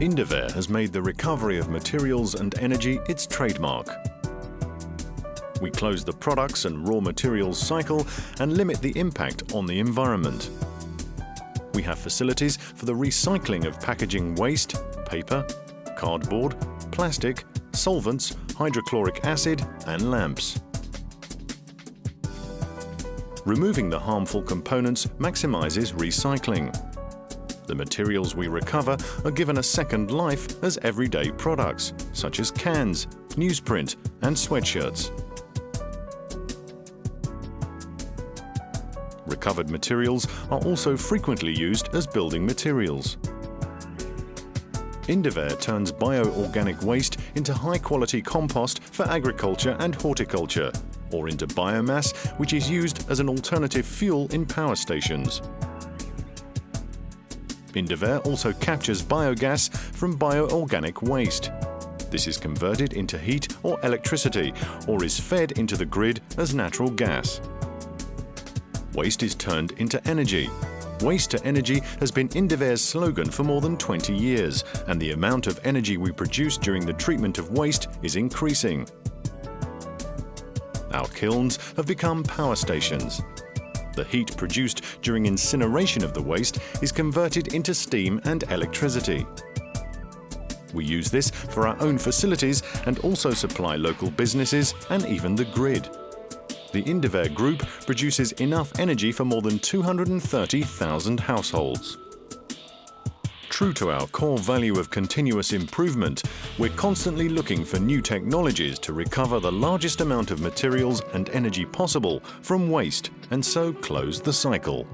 Indaver has made the recovery of materials and energy its trademark. We close the products and raw materials cycle and limit the impact on the environment. We have facilities for the recycling of packaging waste, paper, cardboard, plastic, solvents, hydrochloric acid and lamps. Removing the harmful components maximizes recycling. The materials we recover are given a second life as everyday products, such as cans, newsprint and sweatshirts. Recovered materials are also frequently used as building materials. Indaver turns bio-organic waste into high-quality compost for agriculture and horticulture, or into biomass, which is used as an alternative fuel in power stations. Indaver also captures biogas from bio-organic waste. This is converted into heat or electricity, or is fed into the grid as natural gas. Waste is turned into energy. Waste to energy has been Indaver's slogan for more than 20 years, and the amount of energy we produce during the treatment of waste is increasing. Our kilns have become power stations. The heat produced during incineration of the waste is converted into steam and electricity. We use this for our own facilities and also supply local businesses and even the grid. The Indaver Group produces enough energy for more than 230,000 households. True to our core value of continuous improvement, we're constantly looking for new technologies to recover the largest amount of materials and energy possible from waste, and so close the cycle.